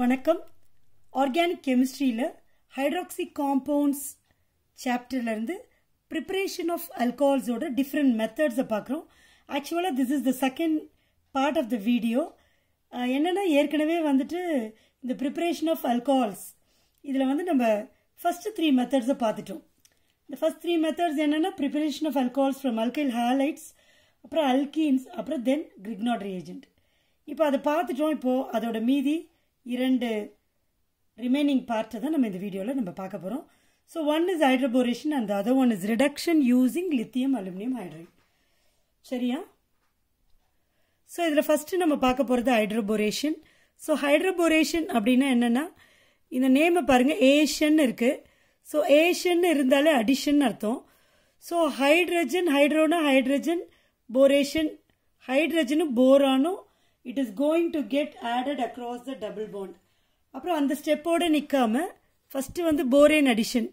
வணக்கம். ஆர்கானிக் கெமிஸ்ட்ரியில் hydroxy compounds சாப்டர்லேருந்து ப்ரிப்பரேஷன் ஆஃப் அல்கஹால்ஸோட டிஃப்ரெண்ட் மெத்தட்ஸை பார்க்குறோம். ஆக்சுவலாக this is the second part of the video. என்னென்னா ஏற்கனவே வந்துட்டு இந்த ப்ரிப்பரேஷன் ஆஃப் அல்கஹால்ஸ் இதில் வந்து நம்ம ஃபஸ்ட்டு த்ரீ மெத்தட்ஸை பார்த்துட்டோம். இந்த ஃபஸ்ட் த்ரீ மெத்தட்ஸ் என்னென்னா preparation of alcohols from alkyl halides, அப்புறம் அல்கீன்ஸ், அப்புறம் தென் கிரிக்னார்ட் ரியேஜென்ட். இப்போ அதை பார்த்துட்டோம். இப்போது அதோட மீதி இரண்டு ரிமைனிங் பார்ட்டை தான் நம்ம இந்த வீடியோவில் நம்ம பார்க்க போகிறோம். So one is hydroboration and other one is reduction using lithium aluminium hydride. சரியா? ஸோ இதில் ஃபஸ்ட்டு நம்ம பார்க்க போகிறது ஹைட்ரோபோரேஷன். ஸோ ஹைட்ரோபோரேஷன் அப்படின்னா என்னென்னா, இந்த நேமை பாருங்கள், ஏஷன் இருக்குது. ஸோ ஏஷன் இருந்தாலே அடிஷன் அர்த்தம். ஸோ ஹைட்ரஜன், ஹைட்ரோனா ஹைட்ரஜன், போரேஷன் ஹைட்ரஜனும் போரானும் it is going to get added across the double bond. அப்புறம் அந்த ஸ்டெப்போடு நிற்காமல் ஃபஸ்ட்டு வந்து போரேன் அடிஷன்.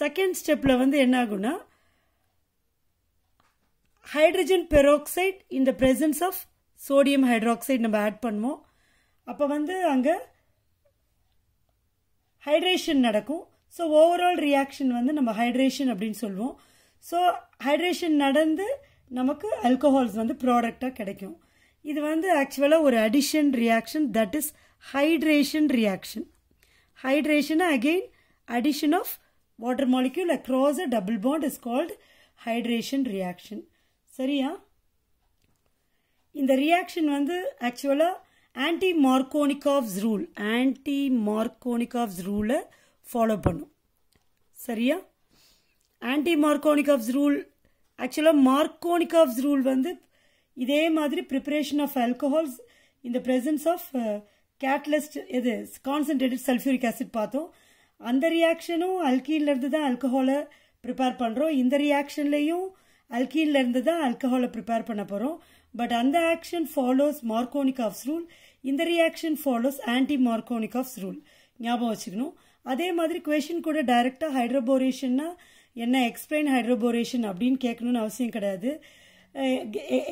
செகண்ட் ஸ்டெப்பில் வந்து என்ன ஆகும்னா, hydrogen peroxide in the presence of sodium hydroxide நம்ம ஆட் பண்ணுவோம். அப்போ வந்து அங்கே ஹைட்ரேஷன் நடக்கும். ஸோ ஓவரால் ரியாக்ஷன் வந்து நம்ம ஹைட்ரேஷன் அப்படின்னு சொல்லுவோம். ஸோ ஹைட்ரேஷன் நடந்து நமக்கு அல்கஹால்ஸ் வந்து ப்ராடக்டாக கிடைக்கும். இது வந்து ஆக்சுவலாக ஒரு addition reaction, that is hydration reaction. Hydration again addition of water molecule across a double bond is called hydration reaction. சரியா? இந்த ரியாக்ஷன் வந்து ஆக்சுவலாக anti Markovnikov's rule, anti Markovnikov's ரூலை ஃபாலோ பண்ணும். சரியா? anti-Markovnikov's rule, actually Markovnikov's rule வந்து இதே மாதிரி preparation of alcohols in the presence of catalyst, இது concentrated sulfuric acid பார்த்தோம். அந்த ரியாக்ஷனும் alkene இருந்து தான் alcohol-ஐ prepare பண்ணுறோம். இந்த ரியாக்ஷன்லையும் alkene இருந்து தான் alcohol-ஐ prepare பண்ண போகிறோம். பட் அந்த action follows Markovnikov's rule, இந்த reaction follows anti-Markovnikov's rule. ஞாபகம் வச்சுக்கணும். அதே மாதிரி question கூட டைரக்டாக ஹைட்ரோபோரேஷன்னா என்ன, எக்ஸ்பிளைன் ஹைட்ரோபோரேஷன் அப்படின்னு கேட்கணும்னு அவசியம் கிடையாது.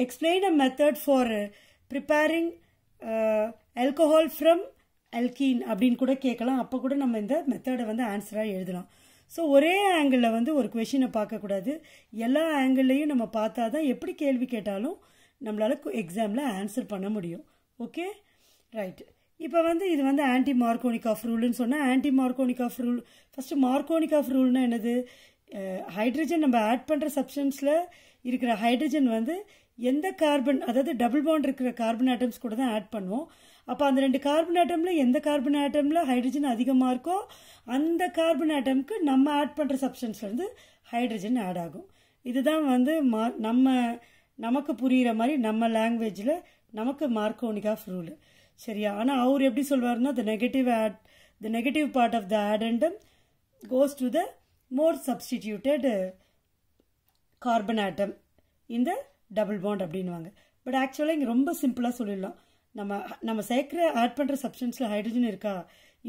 Explain a method for preparing alcohol from alkene அப்படின்னு கூட கேட்கலாம். அப்போ கூட நம்ம இந்த மெத்தடை வந்து ஆன்சராக எழுதலாம். ஸோ ஒரே ஆங்கிளில் வந்து ஒரு க்வெஸ்சனை பார்க்கக்கூடாது. எல்லா ஆங்கிள்லையும் நம்ம பார்த்தா தான் எப்படி கேள்வி கேட்டாலும் நம்மளால் எக்ஸாமில் ஆன்சர் பண்ண முடியும். Okay, right. இப்போ வந்து இது வந்து ஆன்டி மார்கோனிகாஃப் ரூல்னு சொன்னால், anti Markovnikov rule first Markovnikov ரூல்னா என்னது? ஹைட்ரஜன் நம்ம ஆட் பண்ணுற சப்ஸ்டன்ஸில் இருக்கிற ஹைட்ரஜன் வந்து எந்த கார்பன், அதாவது டபுள் பாண்ட் இருக்கிற கார்பன் ஆட்டம்ஸ் கூட தான் ஆட் பண்ணுவோம். அப்போ அந்த ரெண்டு கார்பன் ஆட்டமில் எந்த கார்பன் ஆட்டமில் ஹைட்ரஜன் அதிகமாக இருக்கோ அந்த கார்பன் ஆட்டமுக்கு நம்ம ஆட் பண்ணுற சப்ஸ்டன்ஸ்லேருந்து ஹைட்ரஜன் ஆட் ஆகும். இதுதான் வந்து நமக்கு புரிகிற மாதிரி நம்ம லாங்குவேஜில் நமக்கு மார்கோனிகாஃப் ரூல். சரியா? ஆனால் அவர் எப்படி சொல்வார்னா, the negative part of the addendum goes to the more substituted carbon atom in the double bond அப்படின்வாங்க. பட் ஆக்சுவலாக இங்கே ரொம்ப சிம்பிளாக சொல்லிடலாம். நம்ம சேர்க்குற ஆட் பண்ணுற சப்ஸ்டன்ஸில் ஹைட்ரஜன் இருக்கா,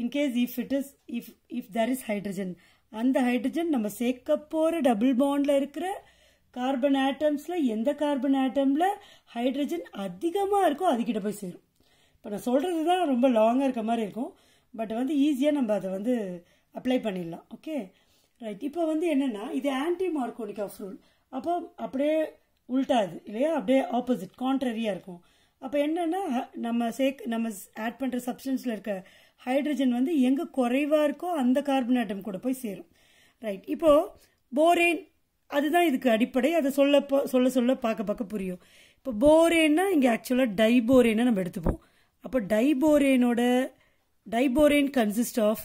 in case if there is hydrogen, அந்த ஹைட்ரஜன் நம்ம சேர்க்க போகிற டபுள் பாண்டில் இருக்கிற கார்பன் ஆட்டம்ஸில் எந்த கார்பன் ஆட்டமில் ஹைட்ரஜன் அதிகமாக இருக்கோ அதுக்கிட்ட போய் சேரும். இப்போ நான் சொல்கிறது தான் ரொம்ப லாங்காக இருக்க மாதிரி இருக்கும், பட் வந்து ஈஸியாக நம்ம அதை வந்து அப்ளை பண்ணிடலாம். Okay, right. இப்போ வந்து என்னென்னா, இது ஆன்டி மார்கோனிகாஃப் ரூல். அப்போ அப்படியே உள்டாது இல்லையா, அப்படியே ஆப்போசிட் கான்ட்ரரியாக இருக்கும். அப்போ என்னென்னா, நம்ம ஆட் பண்ணுற சப்ஸ்டன்ஸில் இருக்க ஹைட்ரஜன் வந்து எங்கே குறைவாக இருக்கோ அந்த கார்பன் ஆட்டம் கூட போய் சேரும். ரைட். இப்போது போரேன் அதுதான் இதுக்கு அடிப்படை. அதை சொல்ல பார்க்க புரியும். இப்போ போரேன்னா இங்கே ஆக்சுவலாக டைபோரேனை நம்ம எடுத்துப்போம். அப்போ diborane consist of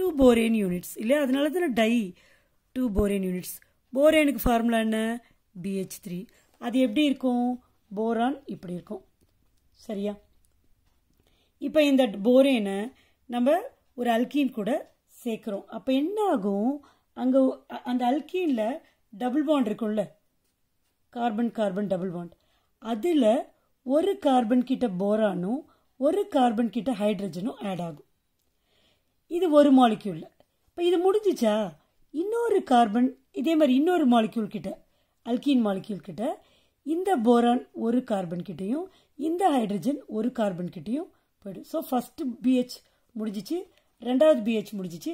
2 borane units இல்லையா, அதனால தானே டை 2 borane units. போரேனுக்கு ஃபார்முலா என்ன? BH3. அது எப்படி இருக்கும்? போரான் இப்படி இருக்கும். சரியா? இப்போ இந்த போரேனை நம்ம ஒரு அல்கீன் கூட சேர்க்குறோம். அப்போ என்ன ஆகும், அங்கே அந்த அல்கீனில் டபுள் பாண்ட் இருக்கும்ல, கார்பன் கார்பன் டபுள் பாண்ட், அதில் ஒரு கார்பன் கிட்ட போரானும் ஒரு கார்பன் கிட்ட ஹைட்ரஜனும் ஆட் ஆகும். இது ஒரு மாலிக்யூல். இப்போ இது முடிஞ்சிச்சா, இன்னொரு கார்பன் இதே மாதிரி இன்னொரு மாலிக்யூல் கிட்ட, அல்கீன் மாலிக்யூல் கிட்ட இந்த போரான் ஒரு கார்பன் கிட்டையும் இந்த ஹைட்ரஜன் ஒரு கார்பன் கிட்டையும் போய்டும். So first BH முடிஞ்சிச்சு, ரெண்டாவது BH முடிஞ்சிச்சு.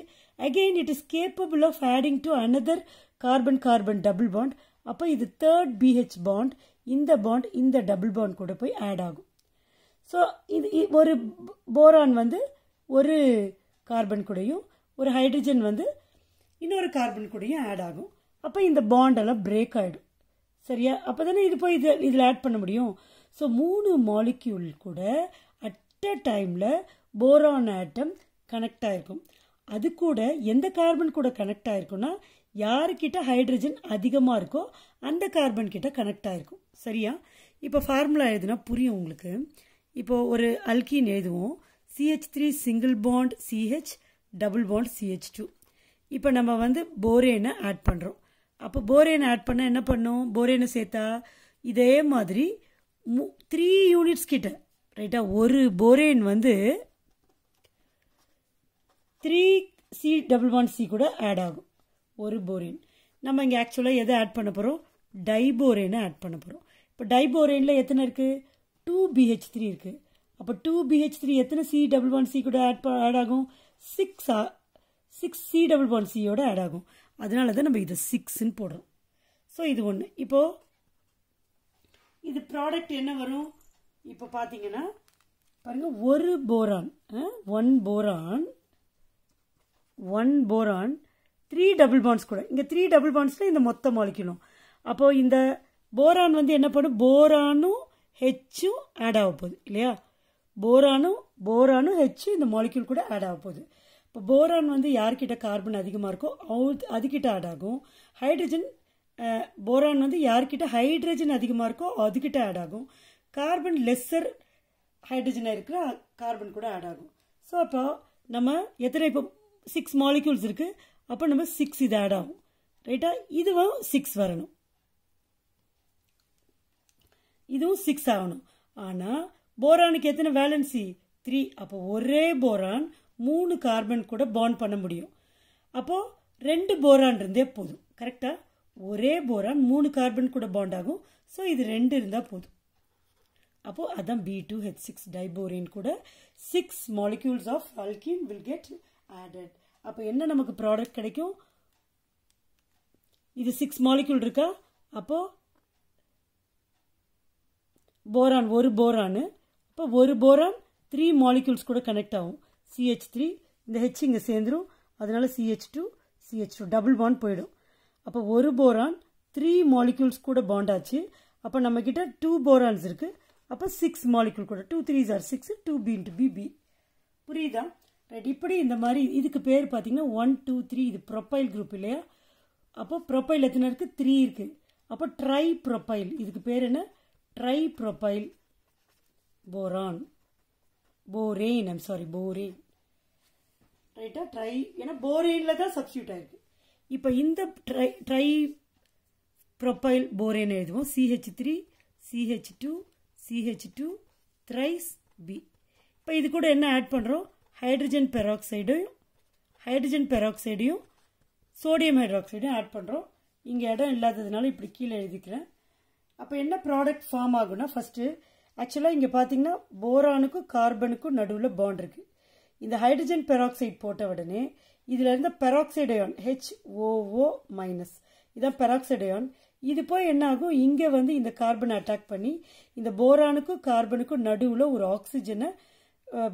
Again it is capable of adding to another carbon-carbon double bond. அப்போ இது third BH bond இந்த double bond கூட போய் add ஆகும். So இது ஒரு போரான் வந்து ஒரு கார்பன் கூடயும் ஒரு ஹைட்ரஜன் வந்து இன்னொரு கார்பன் கூடயும் add ஆகும். அப்போ இந்த bond எல்லாம் break ஆயிடும். சரியா? அப்பதானே இது போய் இதில் ஆட் பண்ண முடியும். ஸோ 3 மாலிக்யூல் கூட அட் அ டைமில் போரான் ஆட்டம் கனெக்ட் ஆகிருக்கும். அது கூட எந்த கார்பன் கூட கனெக்ட் ஆகிருக்குன்னா யாருக்கிட்ட ஹைட்ரஜன் அதிகமாக இருக்கோ அந்த கார்பன் கிட்ட கனெக்ட் ஆகிருக்கும். சரியா? இப்போ ஃபார்முலா எழுதுனா புரியும் உங்களுக்கு. இப்போது ஒரு அல்கீன் எழுதுவோம். CH3 single bond CH, double bond CH2. இப்போ நம்ம வந்து போரேனை ஆட் பண்ணுறோம். அப்போ போரேனை ஆட் பண்ணால் என்ன பண்ணும்? போரேனை சேர்த்தா இதே மாதிரி 3 யூனிட்ஸ் கிட்ட, ரைட்டா? ஒரு போரேன் வந்து 3C கூட ஆட் ஆகும். ஒரு போரேன் நம்ம இங்கே ஆக்சுவலாக எதை ஆட் பண்ண போகிறோம்? டைபோரேனை ஆட் பண்ண போகிறோம். இப்போ டைபோரேனில் எத்தனை இருக்குது? 2BH3 இருக்குது. அப்போ 2BH3 எத்தனை C கூட ஆட் ஆகும்? 6C ஆட் ஆகும். அதனால தான் நம்ம இதை 6ன்னு போடுறோம். ஸோ இது ஒன்று. இப்போது இது ப்ராடக்ட் என்ன வரும்? இப்போ பார்த்தீங்கன்னா பாருங்கள், ஒரு boron, one boron 3 double bonds கூட. இங்கே 3 டபுள் பாண்ட்ஸ்னால் இந்த மொத்த மாலிக்யூலும். அப்போது இந்த போரான் வந்து என்ன பண்ணும்? போரானும் ஹெச்சும் ஆட் ஆக போகுது இல்லையா? போரானும் ஹெச்சு இந்த மாலிக்யூல் கூட ஆட் ஆக போகுது. இப்போ போரான் வந்து யார்கிட்ட கார்பன் அதிகமாக இருக்கோ அதுக்கிட்ட ஆட் ஆகும். ஹைட்ரஜன் போரான் வந்து யார்கிட்ட ஹைட்ரஜன் அதிகமாக இருக்கோ அதுக்கிட்ட ஆட் ஆகும். கார்பன் லெஸ்ஸர் ஹைட்ரஜனாக இருக்கிற கார்பன் கூட ஆட் ஆகும். ஸோ அப்போ நம்ம எத்தனை, இப்போ 6 மாலிக்யூல்ஸ் இருக்குது. அப்போ நம்ம 6 இது ஆட் ஆகும், ரைட்டா? இதுவும் 6 வரணும், இதுவும் 6 ஆகணும். ஆனால் போரானுக்கு எத்தனை வேலன்சி? 3. அப்போ ஒரே போரான் 3 கார்பன் கூட பாண்ட் பண்ண முடியும். அப்போது 2 போரான் இருந்தே போதும், கரெக்டாக? ஒரே போரான் 3 கார்பன் கூட பாண்ட் ஆகும். ஸோ இது 2 இருந்தால் போதும். அப்போது அதான் B2H6 டைபோரேன் கூட 6 molecules of alkene will get added. அப்போ என்ன நமக்கு ப்ராடக்ட் கிடைக்கும்? இது 6 மாலிக்யூல் இருக்கா? அப்போது போரான் ஒரு போரானு, அப்போ ஒரு போரான் 3 மாலிக்யூல்ஸ் கூட கனெக்ட் ஆகும். CH3 இந்த H இங்கே சேர்ந்துடும். அதனால CH2 டபுள் பாண்ட் போயிடும். அப்போ ஒரு போரான் 3 மாலிக்யூல்ஸ் கூட பாண்ட் ஆச்சு. அப்போ நம்மக்கிட்ட 2 போரான்ஸ் இருக்குது. அப்போ 6 மாலிக்யூல் கூட 2 3s are 6, 2B into BB. புரியுதா? ரைட். இப்படி இந்த மாதிரி இதுக்கு பேர் பார்த்தீங்கன்னா 1 2 3. இது ப்ரொபைல் குரூப் இல்லையா? அப்போ ப்ரொபைல் எத்தனை இருக்குது? 3 இருக்குது. அப்போ ட்ரை ப்ரொபைல், இதுக்கு பேர் என்ன? Tri propyl boron, borane, borane, ரைட்டா? ட்ரை, ஏன்னா போரேனில் தான் சப்ஸ்டியூட் ஆயிருக்கு. இப்போ இந்த ட்ரை ப்ரொபைல் போரேன் எழுதுவோம். CH3 CH2 thrice B. இப்போ இது கூட என்ன ஆட் பண்ணுறோம்? ஹைட்ரஜன் பெராக்சைடையும் சோடியம் ஹைட்ராக்சைடையும் ஆட் பண்ணுறோம். இங்கே இடம் இல்லாததுனால இப்படி கீழே எழுதிக்கிறேன். அப்போ என்ன ப்ராடக்ட் ஃபார்ம் ஆகும்னா, ஃபஸ்ட்டு ஆக்சுவலாக இங்கே பார்த்தீங்கன்னா போரானுக்கும் கார்பனுக்கும் நடுவில் பாண்ட் இருக்குது. இந்த ஹைட்ரஜன் பெராக்சைடு போட்ட உடனே இதில் இருந்த பெராக்சைடயான் HOO- இதான் பெராக்சைடயான். இது போய் என்ன ஆகும்? இங்கே வந்து இந்த கார்பனை அட்டாக் பண்ணி இந்த போரானுக்கும் கார்பனுக்கும் நடுவில் ஒரு ஆக்சிஜனை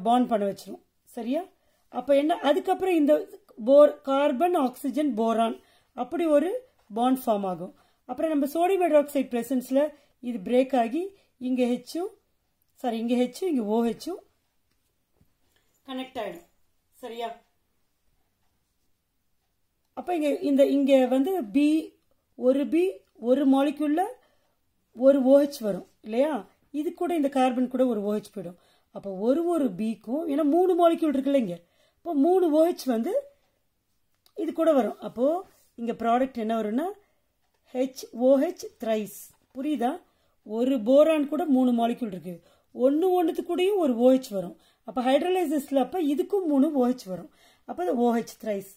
பாண்ட் பண்ண வச்சிடும். சரியா? அப்போ என்ன, அதுக்கப்புறம் இந்த கார்பன் ஆக்சிஜன் போரான் அப்படி ஒரு பாண்ட் ஃபார்ம் ஆகும். அப்புறம் நம்ம சோடியம் ஹைட்ராக்சைடு ப்ரெசன்ஸில் இது பிரேக் ஆகி இங்கே ஹெச்சும் இங்கே OHும் கனெக்ட் ஆகிடும். சரியா? அப்போ இங்கே இங்கே வந்து B ஒரு மாலிக்யூலில் ஒரு OH வரும் இல்லையா? இது கூட இந்த கார்பன் கூட ஒரு OH போயிடும். அப்போ ஒரு Bக்கும், ஏன்னா 3 மாலிக்யூல் இருக்குல்ல இங்கே, அப்போ 3 OH வந்து இது கூட வரும். அப்போது இங்கே ப்ராடக்ட் என்ன வரும்னா HOH த்ரைஸ். புரியுதா? ஒரு போரான் கூட 3 மாலிக்யூல் இருக்குது. ஒன்றுத்துக்கு கூடயும் ஒரு OH வரும். அப்போ ஹைட்ரலைசஸில் அப்போ இதுக்கும் 3 OH வரும். அப்போ அது OH த்ரைஸ்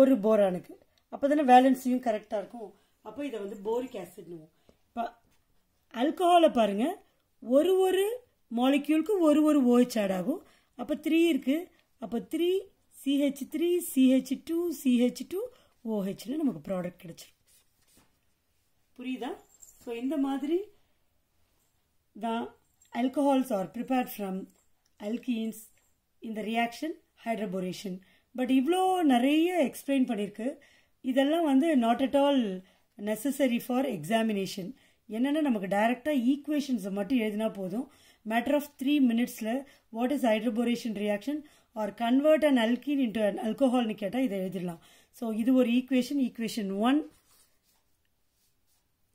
ஒரு போரானுக்கு. அப்போ தானே வேலன்ஸியும் கரெக்டாக இருக்கும். அப்போ இதை வந்து போரிக் ஆசிட்னுவோம். இப்போ alcohol பாருங்க ஒரு ஒரு moleculeக்கு ஒரு ஒரு OH add ஆகும் அப்ப 3 இருக்கு அப்ப 3 CH2 CH2 OH ல நமக்கு product கிடைச்சிரும் புரியுதா சோ இந்த மாதிரி the alcohols are prepared from alkenes in the reaction hydroboration but இவ்ளோ நிறைய explain பண்ணிருக்கு இதெல்லாம் வந்து not at all necessary for examination என்னன்னா நமக்கு டைரக்ட்டா ஈக்குவேஷன்ஸ் மட்டும் எழுதினா போதும் matter of 3 minutes ல what is hydroboration reaction or convert an alkene into an alcohol னு கேட்டா இத எழுதிரலாம் சோ இது ஒரு equation 1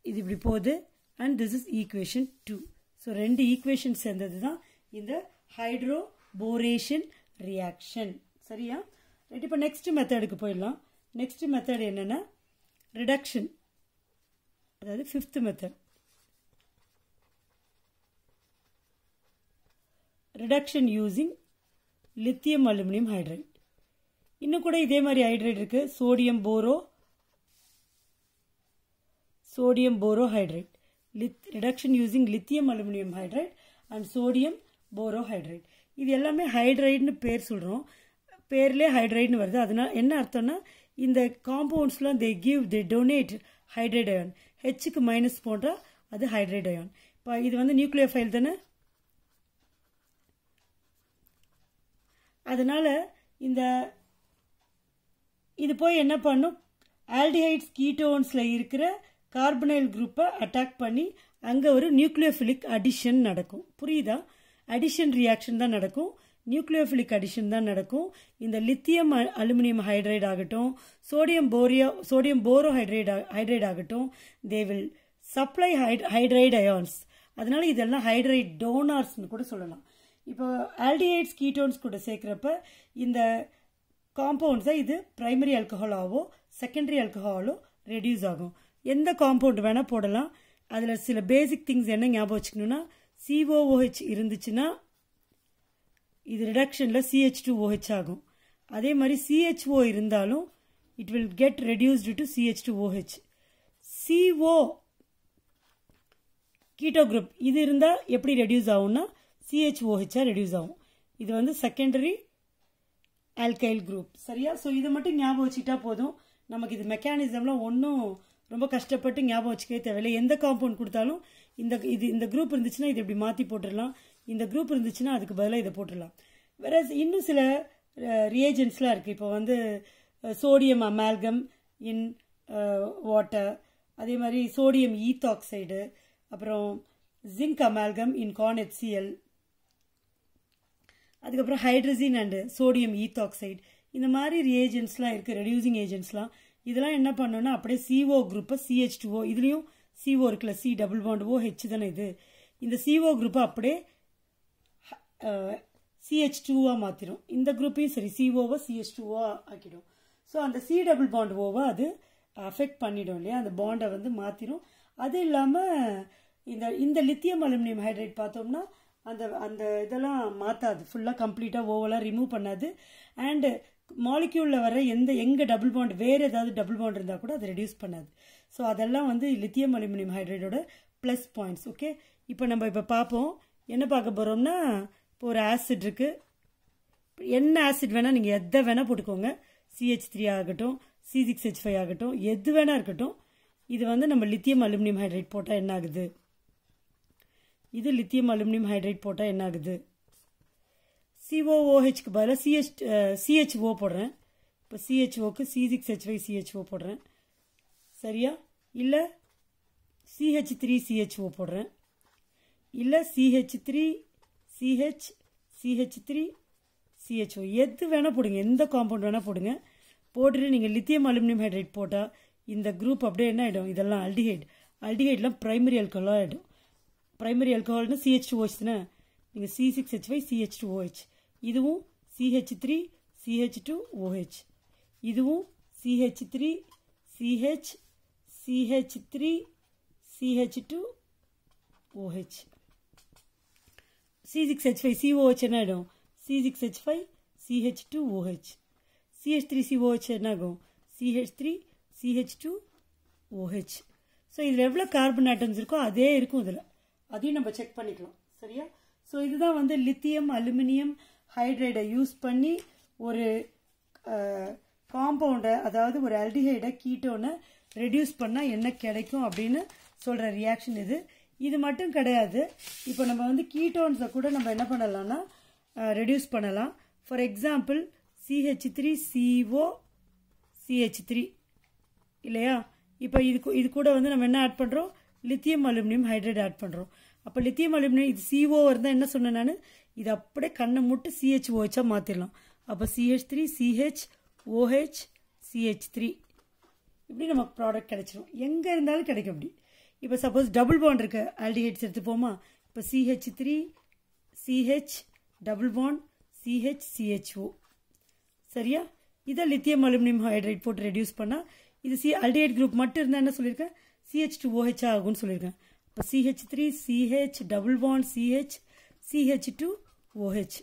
இது இப்படி போகுது and this is equation 2 so ரெண்டு equation சேர்ந்ததுதான் இந்த hydroboration reaction சரியா ரைட் இப்ப நெக்ஸ்ட் மெத்தட்க்கு போயிடலாம் நெக்ஸ்ட் மெத்தட் என்னன்னா reduction அதாவது 5th method reduction using lithium aluminum hydride இன்னும் கூட இதே மாதிரி ஹைட்ரைட் இருக்கு sodium borohydride reduction using lithium aluminum hydride and sodium borohydride இது எல்லாமே ஹைட்ரைட் னு பேர் சொல்றோம் பேர்ல ஹைட்ரைட் னு வருது அதனால என்ன அர்த்தம்னா இந்த காம்பவுண்ட்ஸ்லாம் they donate hydride ion H க்கு மைனஸ் போட்டா அது ஹைட்ரைட் அயான் இப்போ இது வந்து நியூக்ளியோஃபைல் தானே அதனால இந்த இது போய் என்ன பண்ணும் ஆல்டிஹைட்ஸ் கீட்டோன்ஸ்ல இருக்கிற கார்பனைல் குரூப்பை அட்டாக் பண்ணி அங்க ஒரு நியூக்ளியோஃபிலிக் அடிஷன் நடக்கும் புரியுதா அடிஷன் ரியாக்ஷன் தான் நடக்கும் நியூக்ளியோஃபிலிக் அடிஷன் தான் நடக்கும் இந்த லித்தியம் அலுமினியம் ஹைட்ரைட் ஆகட்டும் சோடியம் போரோஹைட்ரைட் ஆகட்டும் they will supply hydride ions அதனால இதெல்லாம் ஹைட்ரைட் டோனார்ஸ் னு கூட சொல்லலாம் இப்போ ஆல்டிஹைட்ஸ் கீட்டோன்ஸ் கூட சேர்க்கிறப்ப இந்த காம்பவுண்ட்ஸ் இது பிரைமரி ஆல்கஹாலாவோ செகண்டரி ஆல்கஹாலோ ரெடியூஸ் ஆகும் எந்த காம்பவுண்ட் வேணா போடலாம் அதுல சில பேசிக் திங்ஸ் என்ன ஞாபகம் வச்சுக்கணும்னா COOH இருந்துச்சுன்னா இது ரிடக்ஷன்ல CH2OH ஆகும் அதே மாதிரி CHO இருந்தாலும் it will get reduced to CH2OH CO keto group இது இருந்தா எப்படி ரெடியூஸ் ஆகும்னா CHOH ரெடியூஸ் ஆகும் இது வந்து செகண்டரி ஆல்கைல் குரூப் சரியா சோ இது மட்டும் ஞாபகம் வச்சிட்டா போதும் நமக்கு இது மெக்கானிசம்லாம் ஒண்ணும் ரொம்ப கஷ்டப்பட்டு ஞாபகம் வச்சுக்கவே தேவையில்லை எந்த காம்பவுண்ட் கொடுத்தாலும் இந்த குரூப் இருந்துச்சுன்னா இது இப்படி மாத்தி போட்டுடலாம் இந்த குரூப் இருந்துச்சுன்னா அதுக்கு பதிலாக இதை போட்டுடலாம் வேற இன்னும் சில ரியேஜென்ட்ஸ்லாம் இருக்கு இப்போ வந்து சோடியம் அமால்கம் இன் வாட்டர் அதே மாதிரி சோடியம் ஈத்தாக்சைடு அப்புறம் zinc amalgam in conc HCl அதுக்கப்புறம் ஹைட்ரஜன் அண்ட் சோடியம் ஈத்தாக்சைடு இந்த மாதிரி ரியேஜென்ட்ஸ்லாம் இருக்கு ரெடியூசிங் ஏஜென்ட்ஸ்லாம் இதெல்லாம் என்ன பண்ணணும்னா அப்படியே CO குரூப்பை CH2O இதுலயும் CO இருக்குல்ல C டபுள் பாண்ட் OH தானே இது இந்த CO குரூப்பை அப்படியே CH2ஆ மாத்திரும் இந்த குரூப்பையும் சரி COவை CH2ஆ ஆக்கிடும் ஸோ அந்த C டபுள் பாண்ட் ஓவை அது அஃபெக்ட் பண்ணிடும் இல்லையா அந்த பாண்டை வந்து மாத்திரும் அது இல்லாமல் இந்த இந்த லித்தியம் அலுமினியம் ஹைட்ரைட் பார்த்தோம்னா அந்த அந்த இதெல்லாம் மாற்றாது ஃபுல்லாக கம்ப்ளீட்டாக ஓவெல்லாம் ரிமூவ் பண்ணாது அண்ட் மாலிக்யூல்ல வர எங்க டபுள் பாண்ட் வேற ஏதாவது டபுள் பாண்ட் இருந்தால் கூட அது ரெடியூஸ் பண்ணாது ஸோ அதெல்லாம் வந்து லித்தியம் அலுமினியம் ஹைட்ரைடோட ப்ளஸ் பாயிண்ட்ஸ் ஓகே இப்போ நம்ம இப்போ பார்ப்போம் என்ன பார்க்க போகிறோம்னா இப்போ ஒரு ஆசிட் இருக்கு என்ன ஆசிட் வேணால் நீங்கள் எதை வேணால் போட்டுக்கோங்க CH3 ஆகட்டும் C6H5 ஆகட்டும் எது வேணா இருக்கட்டும் இது வந்து நம்ம லித்தியம் அலுமினியம் ஹைட்ரைட் போட்டால் என்ன ஆகுது இது லித்தியம் அலுமினியம் ஹைட்ரைட் போட்டால் என்ன ஆகுது COOHக்கு பதிலாக CHO போடுறேன் இப்போ CHOக்கு C6H5 CHO போடுறேன் சரியா இல்லை CH3 CHO போடுறேன் இல்லை CH3 CHO எது வேணால் போடுங்க எந்த காம்பவுண்ட் வேணால் போடுங்க போட்டுட்டு நீங்கள் லித்தியம் அலுமினியம் ஹைட்ரைட் போட்டால் இந்த குரூப் அப்படியே என்ன ஆகிடும் இதெல்லாம் ஆல்டிஹைட்லாம் பிரைமரி ஆல்கஹாலாக ஆகிடும் பிரைமரி ஆல்கஹால்னா CH2OH தானே நீங்கள் C6H5 CH2OH இதுவும் CH3 CH2OH இதுவும் CH3 CH2OH C6H5 COOH என்ன ஆகிடும் C6H5 CH2OH CH3 COOH என்ன ஆகும் CH3 CH2OH ஸோ இதில் எவ்வளோ கார்பன் ஆட்டம்ஸ் இருக்கோ அதே இருக்கும் இதில் அதையும் நம்ம செக் பண்ணிக்கலாம் சரியா சோ இதுதான் வந்து லித்தியம் அலுமினியம் ஹைட்ரைடை யூஸ் பண்ணி ஒரு காம்பவுண்ட அதாவது ஒரு ஆல்டிஹைடை கீட்டோனை ரெடியூஸ் பண்ணா என்ன கிடைக்கும் அப்படினு சொல்ற ரியாக்ஷன் இது இது மட்டும் கிடையாது இப்போ நம்ம வந்து கீட்டோன்ஸ கூட நம்ம என்ன பண்ணலாம்னா ரெடியூஸ் பண்ணலாம் ஃபார் எக்ஸாம்பிள் CH3CO CH3 இல்லையா இப்போ இது கூட வந்து நம்ம என்ன ஆட் பண்றோம் lithium aluminum hydride ஆட் பண்றோம் அப்ப lithium aluminum இது CO இருந்தா என்ன சொன்னேன் நான் இது அப்படியே கண்ண மூட்டு CHOH ஆ மாத்திரலாம் அப்ப CH3 CH OH CH3 இப்படி நமக்கு ப்ராடக்ட் கிடைச்சிரும் எங்க இருந்தாலும் கிடைக்கும் அப்படி இப்போ சப்போஸ் டபுள் பாண்ட் இருக்கு ஆல்டிஹைட்ஸ் எடுத்து போமா இப்போ CH3 CH double bond CH CHO சரியா இத lithium aluminum hydride போட்டு ரெடியூஸ் பண்ணா இது ஆல்டிஹைட் குரூப் மட்டும் இருந்தா என்ன சொல்லிருக்கேன் CH2OH ஆகும்னு சொல்லிருக்கேன் அப்ப CH3 CH double bond CH CH2OH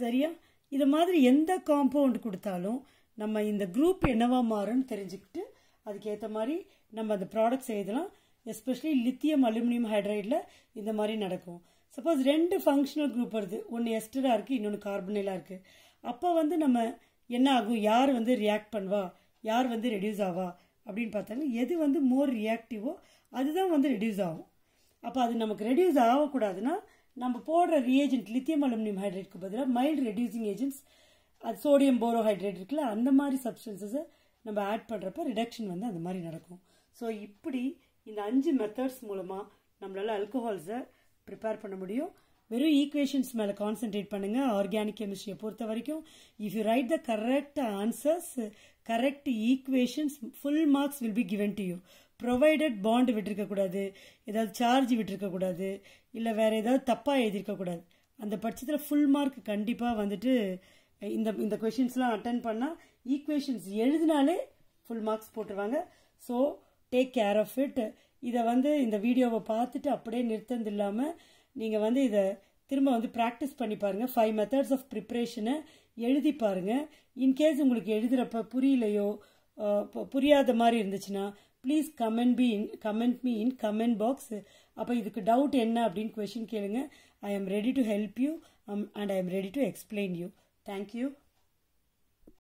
சரியா இத மாதிரி எந்த காம்பவுண்ட் கொடுத்தாலும் நம்ம இந்த குரூப் என்னவா மாறும்னு தெரிஞ்சிக்கிட்டு அதுக்கு ஏத்த மாதிரி நம்ம அந்த ப்ராடக்ட்ஸ் எழுதலாம் எஸ்பெஷலி லித்தியம் அலுமினியம் ஹைட்ரைட்ல இந்த மாதிரி நடக்கும் சப்போஸ் ரெண்டு ஃபங்க்ஷனல் குரூப் வருது ஒன்னு எஸ்டரா இருக்கு இன்னொன்னு கார்பனைலா இருக்கு அப்ப வந்து நம்ம என்ன ஆகும் யார் வந்து ரியாக்ட் பண்ணுவா யார் வந்து ரெடியூஸ் ஆவா அப்படினு பார்த்தாங்க எது வந்து மோர் ரியாக்டிவோ அதுதான் வந்து ரெடியூஸ் ஆகும் அப்ப அது நமக்கு ரெடியூஸ் ஆக கூடாதுன்னா நம்ம போடுற ரியேஜென்ட் லித்தியம் அலுமினியம் ஹைட்ரைட்க்கு பதிலா மைல்ட் ரெடியூசிங் ஏஜென்ட்ஸ் அது சோடியம் போரோஹைட்ரைட் இருக்குல்ல அந்த மாதிரி சப்ஸ்டன்சஸை நம்ம ஆட் பண்றப்ப ரிடக்ஷன் வந்து அந்த மாதிரி நடக்கும் சோ இப்படி இந்த 5 மெத்தட்ஸ் மூலமா நம்மளால ஆல்கஹால்ஸ் ப்ரிப்பேர் பண்ண முடியும் வெறும் ஈக்குவேஷன்ஸ் மேல கான்சென்ட்ரேட் பண்ணுங்க ஆர்கானிக் கெமிஸ்ட்ரியை பொறுத்த வரைக்கும் if you write the correct answers correct equations full marks will be given to you provided bond விட்டிருக்க கூடாது ஏதாவது சார்ஜ் விட்டிருக்க கூடாது இல்ல வேற ஏதாவது தப்பா எழுதிருக்க கூடாது அந்த பட்சத்துல ஃபுல் மார்க் கண்டிப்பா வந்துட்டு இந்த क्वेश्चंसலாம் அட்டெண்ட் பண்ணா ஈக்குவேஷன்ஸ் எழுதினாலே ஃபுல் மார்க்ஸ் போட்டுருவாங்க so take care of it இத வந்து இந்த வீடியோவை பார்த்துட்டு அப்படியே நிறுத்தந்து இல்லாம நீங்க வந்து இத திரும்ப வந்து பிராக்டீஸ் பண்ணி பாருங்க 5 மெத்தட்ஸ் ஆஃப் பிரிப்பரேஷனை எழுதி பாருங்க இன் கேஸ் உங்களுக்கு எழுதுறப்ப புரியலையோ புரியாத மாதிரி இருந்துச்சுனா please comment me in comment box அப்ப இதுக்கு டவுட் என்ன அப்படின क्वेश्चन கேளுங்க I am ready to help you and I am ready to explain you Thank you.